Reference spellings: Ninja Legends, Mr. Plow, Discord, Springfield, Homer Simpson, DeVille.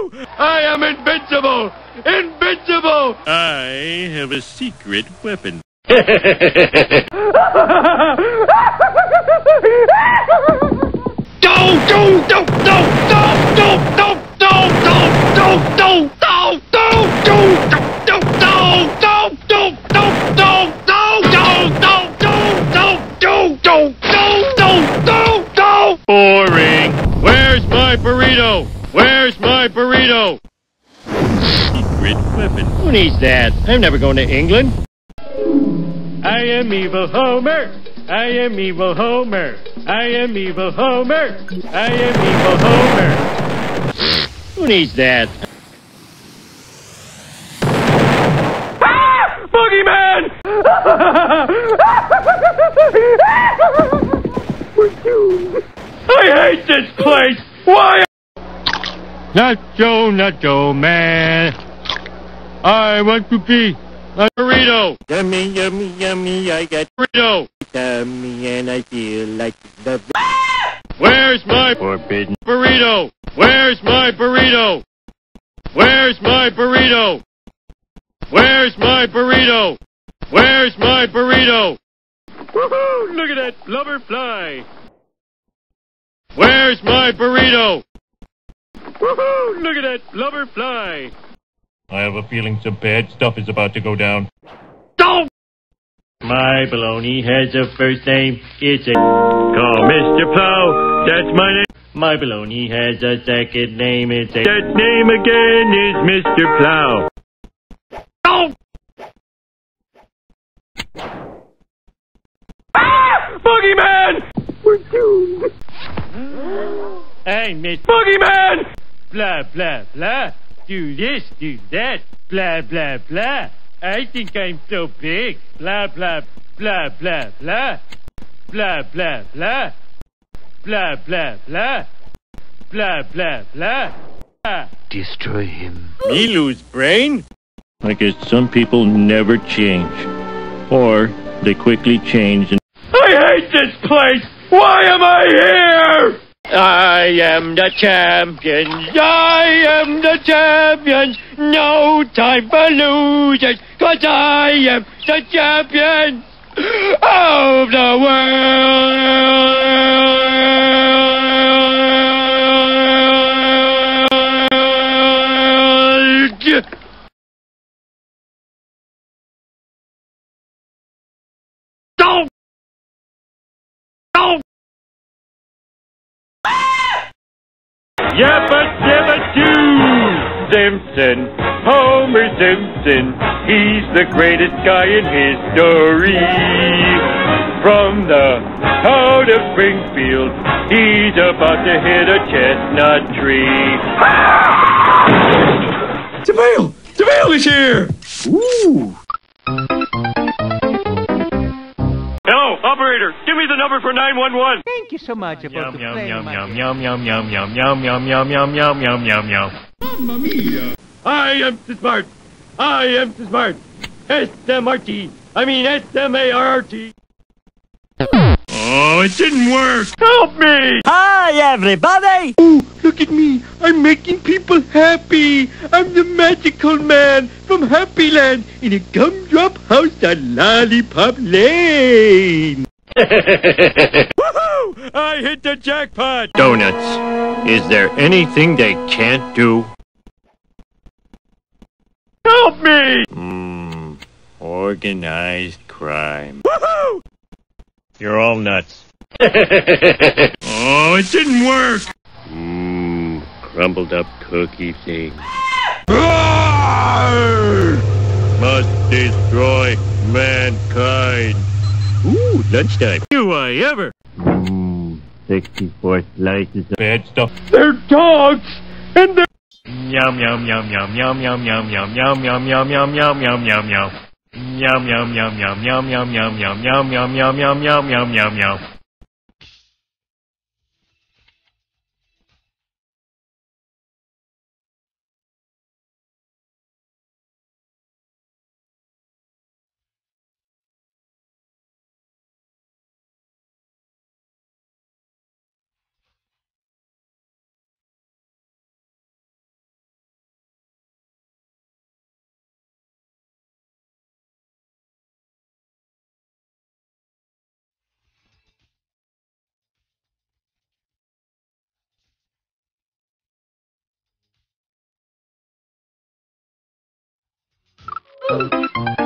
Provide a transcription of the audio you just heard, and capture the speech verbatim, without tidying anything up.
Woo! I am invincible! Invincible! I have a secret weapon. Don't, don't, don't, don't, don't, don't, don't, don't, don't, don't, don't, don't, don't, don't. Boring. Where's my burrito? Where's my burrito? Secret weapon. Who needs that? I'm never going to England. I am evil Homer. I am evil Homer. I am evil Homer. I am evil Homer. Who needs that? Ah! Boogeyman! We're doomed. I hate this place! Why? Nacho, nacho, man. I want to be a burrito. Yummy, yummy, yummy, I got burrito. Yummy, and I feel like the... Where's my forbidden burrito? Where's my burrito? Where's my burrito? Where's my burrito? Where's my burrito? Woohoo! Look at that blubber fly! Where's my burrito? Woohoo! Look at that blubber fly! I have a feeling some bad stuff is about to go down. Don't! My baloney has a first name. It's a... Call Mister Plow. That's my name. My baloney has a second name. It's a... That name again is Mister Plow. Don't! Ah! Boogeyman! We're doomed. I miss Boogeyman! Blah, blah, blah. Do this, do that. Blah, blah, blah. I think I'm so big. Blah, blah, blah, blah, blah. Blah, blah, blah. Blah, blah, blah. Blah, blah, blah. Destroy him. Me lose brain? I guess some people never change. Or they quickly change and... I hate this place! Why am I here? I am the champion. I am the champion. No time for losers, 'cause I am the champion of the world. Don't. Don't. Yabba dabba doo! Simpson, Homer Simpson, he's the greatest guy in history. From the out of Springfield, he's about to hit a chestnut tree. Ah! DeVille! DeVille is here! Ooh! Operator, give me the number for nine one one. Thank you so much about the plane. Yum yum yum yum yum yum yum yum yum yum yum yum yum yum. Mamma mia! I am too smart. I am too smart. S M R T. I mean S M A R R T. Oh, it didn't work. Help me! Hi, everybody. Ooh, look at me. I'm making people happy. I'm the magical man from Happy Land in a gumdrop house on Lollipop Lane. Woohoo! I hit the jackpot. Donuts. Is there anything they can't do? Help me! Hmm. Organized crime. Woohoo! You're all nuts. Oh, it didn't work! Mmm, crumbled up cookie thing. Must destroy mankind. Ooh, lunchtime. Do I ever? Mmm, sixty-four slices of bad stuff. They're dogs! And they're... Yum, yum, yum, yum, yum, yum, yum, yum, yum, yum, yum, yum, yum, yum, yum, yum. Yum yum yum yum yum yum yum yum yum yum yum yum yum yum yum yum. Woo!